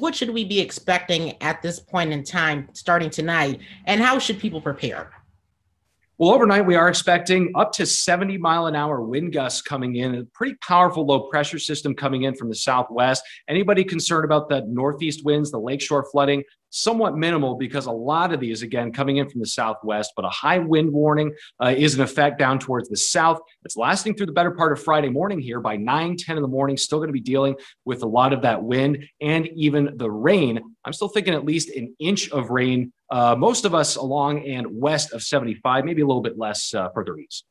What should we be expecting at this point in time, starting tonight, and how should people prepare? Well, overnight, we are expecting up to 70-mile-an-hour wind gusts coming in, a pretty powerful low-pressure system coming in from the southwest. Anybody concerned about the northeast winds, the lakeshore flooding, somewhat minimal because a lot of these, again, coming in from the southwest, but a high wind warning is in effect down towards the south. It's lasting through the better part of Friday morning here by 9, 10 in the morning, still going to be dealing with a lot of that wind and even the rain. I'm still thinking at least an inch of rain, most of us along and west of 75, maybe a little bit less further east.